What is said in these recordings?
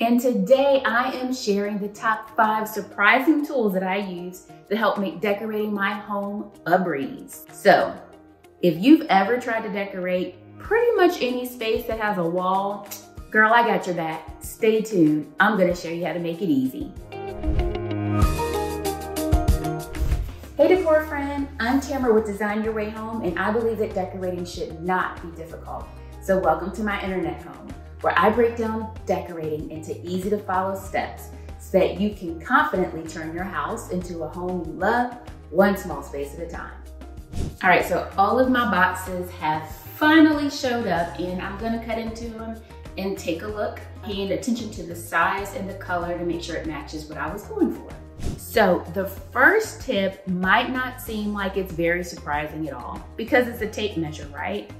And today I am sharing the top 5 surprising tools that I use to help make decorating my home a breeze. So if you've ever tried to decorate pretty much any space that has a wall, girl, I got your back. Stay tuned. I'm gonna show you how to make it easy. Hey decor friend, I'm Tamara with Design Your Way Home, and I believe that decorating should not be difficult. So welcome to my internet home, where I break down decorating into easy to follow steps so that you can confidently turn your house into a home you love, one small space at a time. All right, so all of my boxes have finally showed up, and I'm gonna cut into them and take a look, paying attention to the size and the color to make sure it matches what I was going for. So the first tip might not seem like it's very surprising at all because it's a tape measure, right?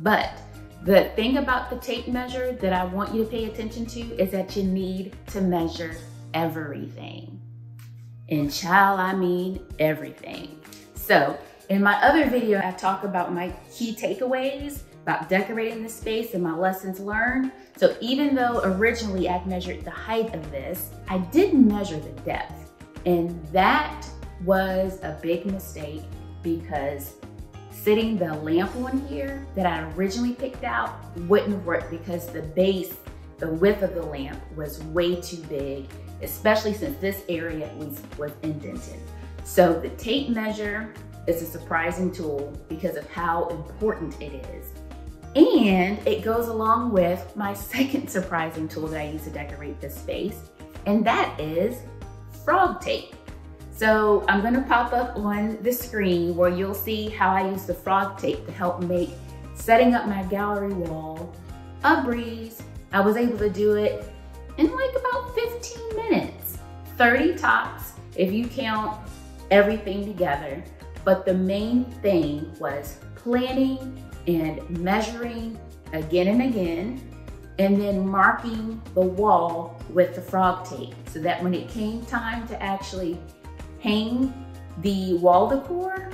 But the thing about the tape measure that I want you to pay attention to is that you need to measure everything. And child, I mean everything. So in my other video, I talk about my key takeaways about decorating the space and my lessons learned. So even though originally I measured the height of this, I didn't measure the depth. And that was a big mistake, because fitting the lamp on here that I originally picked out wouldn't work because the base, the width of the lamp was way too big, especially since this area was indented. So the tape measure is a surprising tool because of how important it is. And it goes along with my second surprising tool that I use to decorate this space, and that is frog tape. So I'm gonna pop up on the screen where you'll see how I use the frog tape to help make setting up my gallery wall a breeze. I was able to do it in like about 15 minutes, 30 tops if you count everything together. But the main thing was planning and measuring again and again, and then marking the wall with the frog tape so that when it came time to actually hang the wall decor,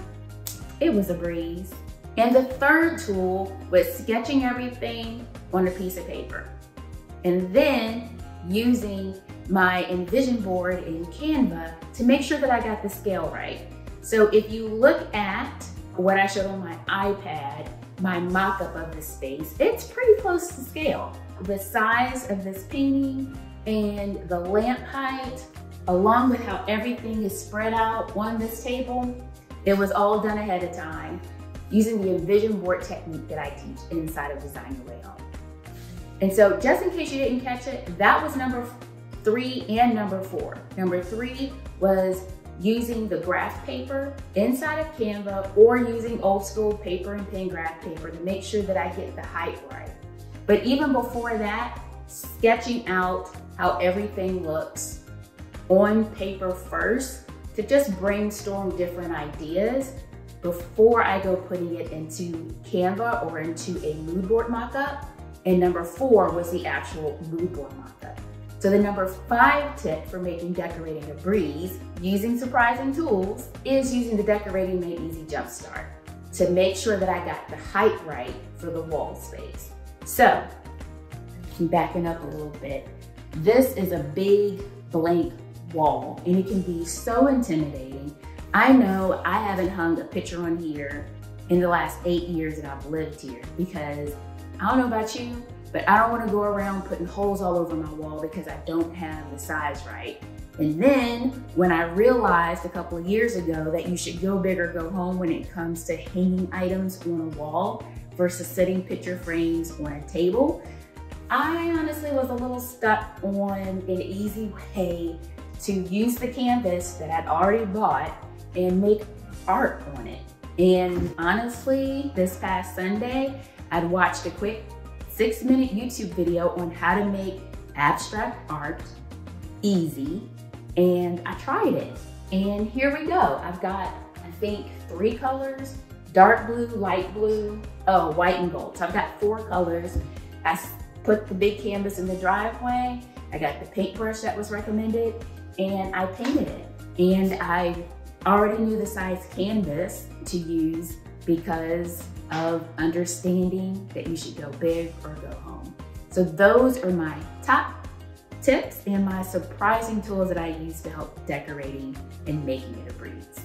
it was a breeze. And the third tool was sketching everything on a piece of paper and then using my Envision board in Canva to make sure that I got the scale right. So if you look at what I showed on my iPad, my mock-up of the space, it's pretty close to scale. The size of this painting and the lamp height, along with how everything is spread out on this table, it was all done ahead of time using the Envision board technique that I teach inside of Design Your Way Home. And so just in case you didn't catch it, that was number 3 and number 4. Number 3 was using the graph paper inside of Canva or using old school paper and pen graph paper to make sure that I get the height right. But even before that, sketching out how everything looks on paper first to just brainstorm different ideas before I go putting it into Canva or into a mood board mock-up. And number 4 was the actual mood board mock-up. So the number 5 tip for making decorating a breeze using surprising tools is using the Decorating Made Easy Jumpstart to make sure that I got the height right for the wall space. So backing up a little bit, this is a big blank wall and it can be so intimidating. I know I haven't hung a picture on here in the last 8 years that I've lived here, because I don't know about you, but I don't want to go around putting holes all over my wall because I don't have the size right. And then when I realized a couple of years ago that you should go big or go home when it comes to hanging items on a wall versus sitting picture frames on a table, I honestly was a little stuck on an easy way to use the canvas that I'd already bought and make art on it. And honestly, this past Sunday, I'd watched a quick 6-minute YouTube video on how to make abstract art easy, and I tried it. And here we go. I've got, I think, 3 colors: dark blue, light blue, oh, white and gold. So I've got 4 colors. I put the big canvas in the driveway. I got the paintbrush that was recommended, and I painted it. And I already knew the size canvas to use because of understanding that you should go big or go home. So those are my top tips, and my surprising tools that I use to help decorating and making it a breeze.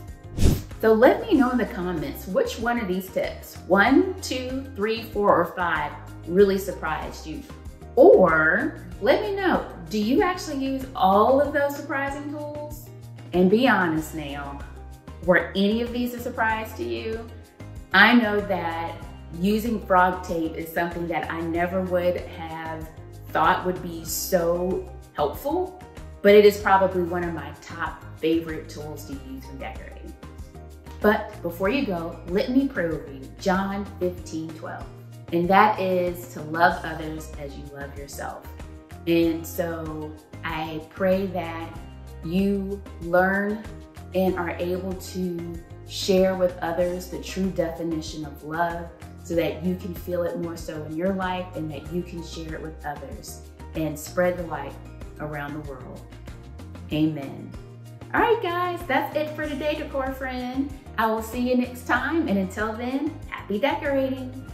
So let me know in the comments, which one of these tips, 1, 2, 3, 4, or 5, really surprised you? Or let me know, do you actually use all of those surprising tools? And be honest now, were any of these a surprise to you? I know that using frog tape is something that I never would have thought would be so helpful, but it is probably one of my top favorite tools to use when decorating. But before you go, let me pray with you, John 15:12. And that is to love others as you love yourself. And so I pray that you learn and are able to share with others the true definition of love so that you can feel it more so in your life and that you can share it with others and spread the light around the world. Amen. All right, guys, that's it for today, decor friend. I will see you next time. And until then, happy decorating.